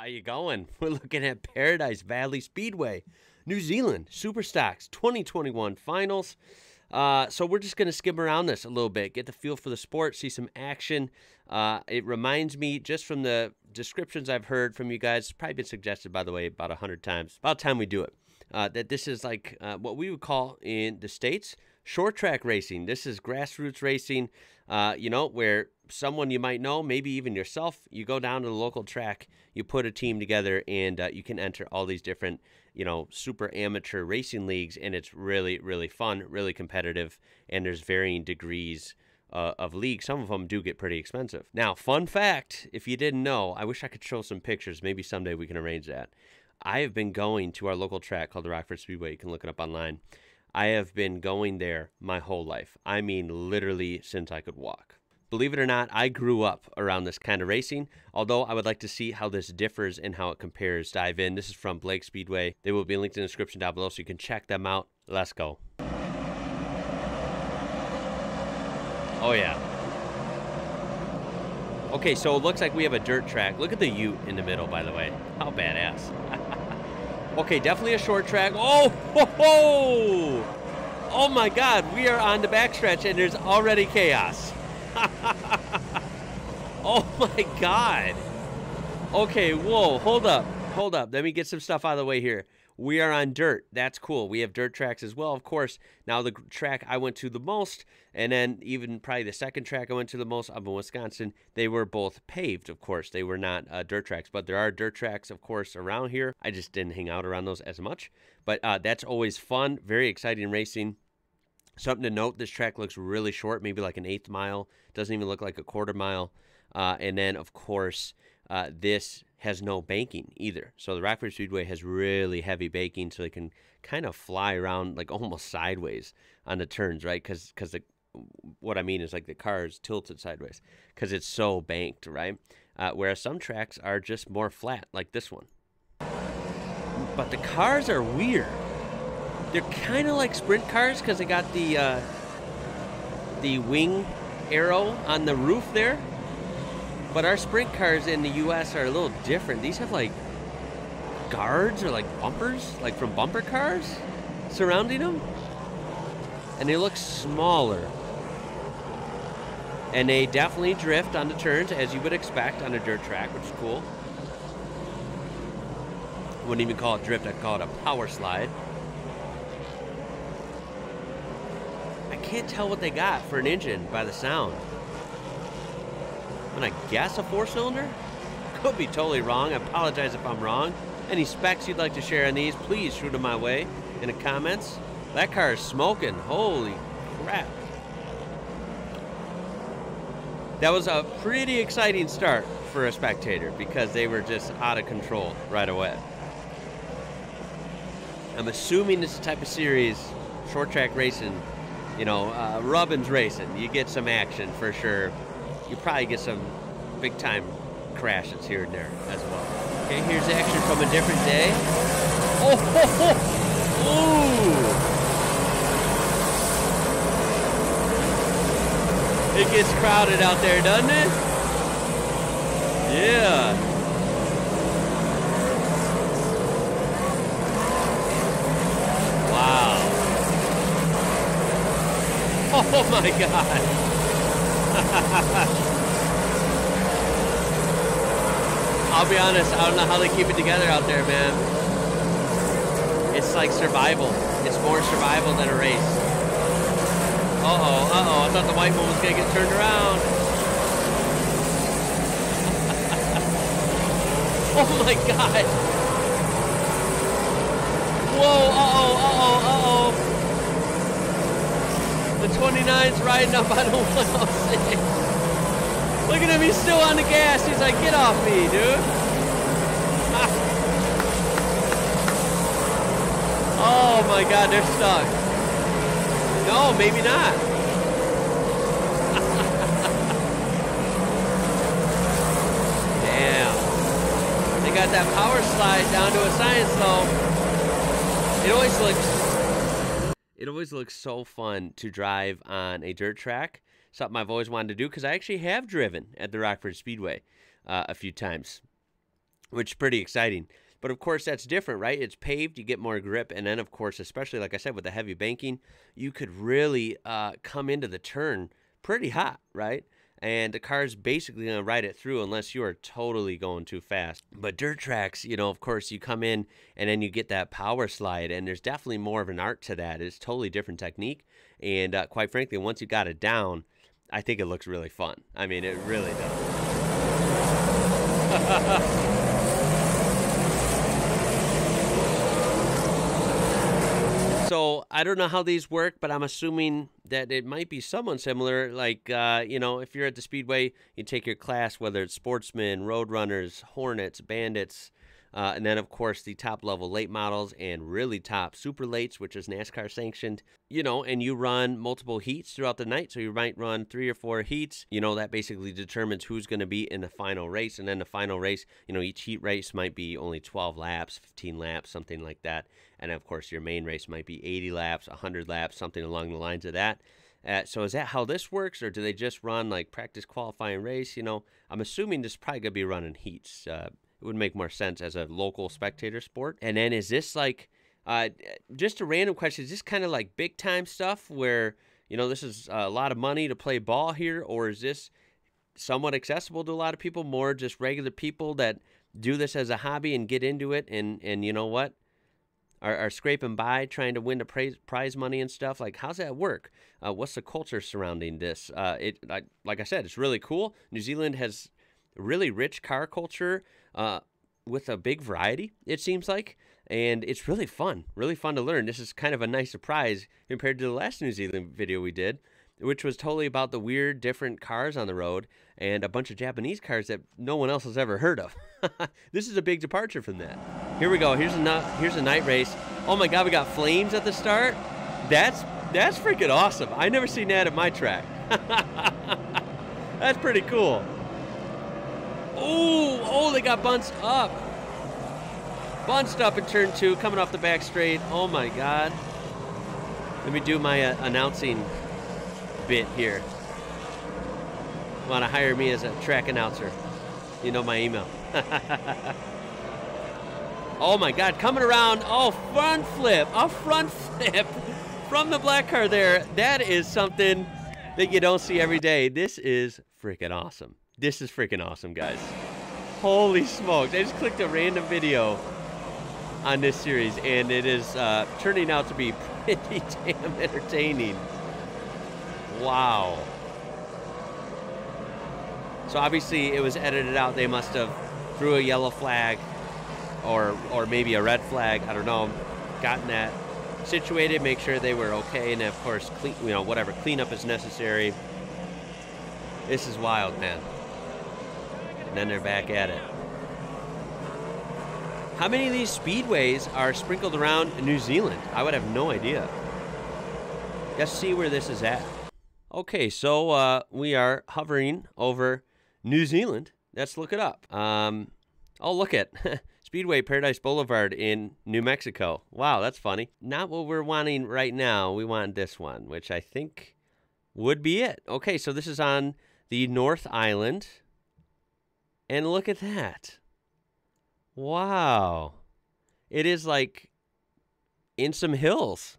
How you going? We're looking at Paradise Valley Speedway, New Zealand, Superstocks 2021 finals. So we're just going to skim around this a little bit, get the feel for the sport, see some action. It reminds me, just from the descriptions I've heard from you guys, it's probably been suggested, by the way, about 100 times, about time we do it, that this is like what we would call in the States short track racing. This is grassroots racing, you know, where someone you might know, maybe even yourself, you go down to the local track, you put a team together, and you can enter all these different, you know, super amateur racing leagues, and it's really, really fun, really competitive, and there's varying degrees of league. Some of them do get pretty expensive. Now, fun fact, if you didn't know, I wish I could show some pictures. Maybe someday we can arrange that. I have been going to our local track called the Rockford Speedway. You can look it up online. I have been going there my whole life. I mean, literally since I could walk. Believe it or not, I grew up around this kind of racing, although I would like to see how this differs and how it compares. Dive in. This is from Blake Speedway. They will be linked in the description down below so you can check them out. Let's go. Oh, yeah. Okay, so it looks like we have a dirt track. Look at the ute in the middle, by the way. How badass. Okay, definitely a short track. Oh, ho, ho! Oh, my God. We are on the backstretch, and there's already chaos. Oh my God. Okay, whoa, hold up, let me get some stuff out of the way here. We are on dirt. That's cool. We have dirt tracks as well, of course. Now, the track I went to the most, and then even probably the second track I went to the most up in Wisconsin, they were both paved, of course. They were not dirt tracks, but there are dirt tracks, of course, around here. I just didn't hang out around those as much, but that's always fun, very exciting racing. Something to note, this track looks really short, maybe like an eighth mile. Doesn't even look like a quarter mile. And then, of course, this has no banking either. So the Rockford Speedway has really heavy banking, so they can kind of fly around like almost sideways on the turns, right? Because what I mean is like the car is tilted sideways because it's so banked, right? Whereas some tracks are just more flat, like this one. But the cars are weird. They're kind of like sprint cars because they got the wing arrow on the roof there. But our sprint cars in the U.S. are a little different. These have like guards or like bumpers, like from bumper cars surrounding them. And they look smaller. And they definitely drift on the turns, as you would expect on a dirt track, which is cool. I wouldn't even call it drift, I'd call it a power slide. Can't tell what they got for an engine by the sound. I'm gonna guess a four-cylinder. Could be totally wrong. I apologize if I'm wrong. Any specs you'd like to share on these, please shoot them my way in the comments. That car is smoking. Holy crap. That was a pretty exciting start for a spectator because they were just out of control right away. I'm assuming this is the type of series, short track racing, you know, Robin's racing, you get some action for sure. You probably get some big time crashes here and there as well. Okay, here's action from a different day. Oh, ho, ho. Ooh. It gets crowded out there, doesn't it? Yeah. Oh my God. I'll be honest, I don't know how they keep it together out there, man. It's like survival. It's more survival than a race. Uh-oh, uh-oh. I thought the white one was going to get turned around. Oh my God. Whoa, uh-oh, uh-oh, uh-oh. The 29's riding up on a 106. Look at him, he's still on the gas. He's like, get off me, dude. Oh my God, they're stuck. No, maybe not. Damn. They got that power slide down to a science though. It always looks so fun to drive on a dirt track, something I've always wanted to do because I actually have driven at the Rockford Speedway a few times. which is pretty exciting. But, of course, that's different, right? It's paved. You get more grip. And then, of course, especially, like I said, with the heavy banking, you could really come into the turn pretty hot, right? And the car's basically going to ride it through unless you are totally going too fast. But dirt tracks, you know, of course, you come in and then you get that power slide. And there's definitely more of an art to that. It's totally different technique. And quite frankly, once you got it down, I think it looks really fun. I mean, it really does. So I don't know how these work, but I'm assuming that it might be somewhat similar. Like, you know, if you're at the Speedway, you take your class, whether it's Sportsmen, Roadrunners, Hornets, Bandits, and then, of course, the top-level late models and really top super lates, which is NASCAR sanctioned, you know, and you run multiple heats throughout the night. So you might run 3 or 4 heats. You know, that basically determines who's going to be in the final race. And then the final race, you know, each heat race might be only 12 laps, 15 laps, something like that. And, of course, your main race might be 80 laps, 100 laps, something along the lines of that. So is that how this works, or do they just run, like, practice qualifying race? You know, I'm assuming this is probably going to be running heats. It would make more sense as a local spectator sport. And then is this like, just a random question, is this kind of like big time stuff where, you know, this is a lot of money to play ball here, or is this somewhat accessible to a lot of people, more just regular people that do this as a hobby and get into it and you know what, are scraping by trying to win the prize money and stuff? Like, how's that work? What's the culture surrounding this? Like I said, it's really cool. New Zealand has really rich car culture with a big variety, it seems like, and it's really fun to learn. This is kind of a nice surprise compared to the last New Zealand video we did, which was totally about the weird different cars on the road and a bunch of Japanese cars that no one else has ever heard of. This is a big departure from that. Here we go. Here's a night race. Oh my God, we got flames at the start. That's freaking awesome. I never seen that at my track. That's pretty cool. Oh, oh, they got bunched up. Bunched up in turn 2, coming off the back straight. Oh, my God. Let me do my announcing bit here. Want to hire me as a track announcer? You know my email. Oh, my God, coming around. Oh, front flip. A front flip from the black car there. That is something that you don't see every day. This is freaking awesome. This is freaking awesome, guys. Holy smokes. I just clicked a random video on this series, and it is turning out to be pretty damn entertaining. Wow. So obviously it was edited out. They must have threw a yellow flag or maybe a red flag. I don't know. Gotten that situated, make sure they were okay, and of course, clean, you know, whatever cleanup is necessary. This is wild, man. And then they're back at it. How many of these speedways are sprinkled around New Zealand? I would have no idea. Let's see where this is at. Okay, so we are hovering over New Zealand. Let's look it up. Oh, look at Speedway Paradise Boulevard in New Mexico. Wow, that's funny. Not what we're wanting right now. We want this one, which I think would be it. Okay, so this is on the North Island. And look at that. Wow. It is like in some hills.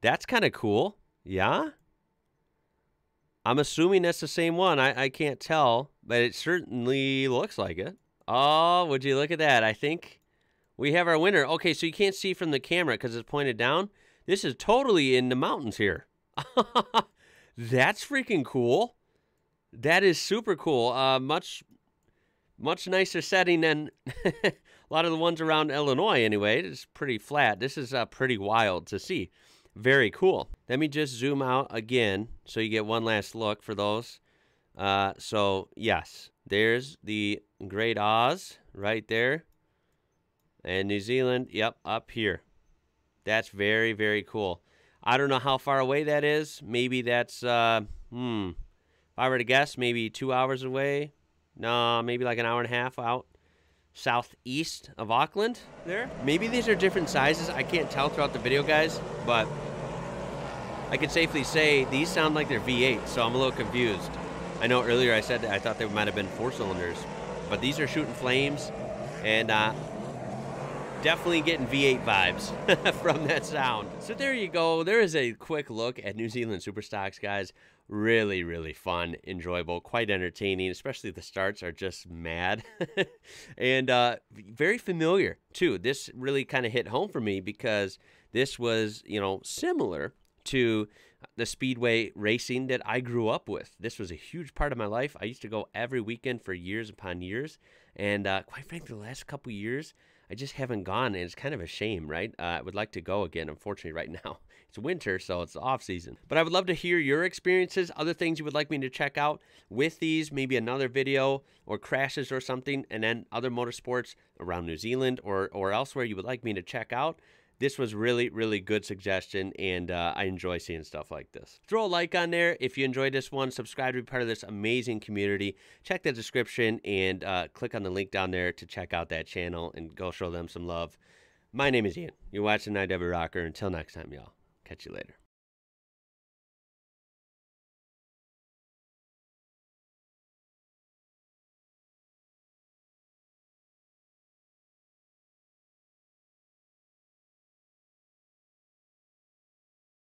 That's kind of cool. Yeah? I'm assuming that's the same one. I can't tell, but it certainly looks like it. Oh, would you look at that? I think we have our winner. Okay, so you can't see from the camera because it's pointed down. This is totally in the mountains here. That's freaking cool. That is super cool. Much nicer setting than a lot of the ones around Illinois anyway. It's pretty flat. This is pretty wild to see. Very cool. Let me just zoom out again so you get one last look for those. So, yes, there's the Great Oz right there. And New Zealand, yep, up here. That's very, very cool. I don't know how far away that is. Maybe that's, if I were to guess, maybe 2 hours away. No, maybe like an hour and a half out southeast of Auckland there. Maybe these are different sizes. I can't tell throughout the video, guys, but I could safely say these sound like they're V8, so I'm a little confused. I know earlier I said that I thought they might have been 4 cylinders, but these are shooting flames. and definitely getting V8 vibes from that sound. So there you go. There is a quick look at New Zealand Superstocks, guys. Really, really fun, enjoyable, quite entertaining, especially the starts are just mad. And very familiar, too. This really kind of hit home for me because this was, you know, similar to the Speedway racing that I grew up with. This was a huge part of my life. I used to go every weekend for years upon years. And quite frankly, the last couple years, I just haven't gone, and it's kind of a shame, right? I would like to go again. Unfortunately, right now it's winter, so it's off season. But I would love to hear your experiences, other things you would like me to check out with these, maybe another video or crashes or something, and then other motorsports around New Zealand or elsewhere you would like me to check out. This was really, really good suggestion, and I enjoy seeing stuff like this. Throw a like on there if you enjoyed this one. Subscribe to be part of this amazing community. Check the description and click on the link down there to check out that channel and go show them some love. My name is Ian. You're watching IWrocker. Until next time, y'all. Catch you later.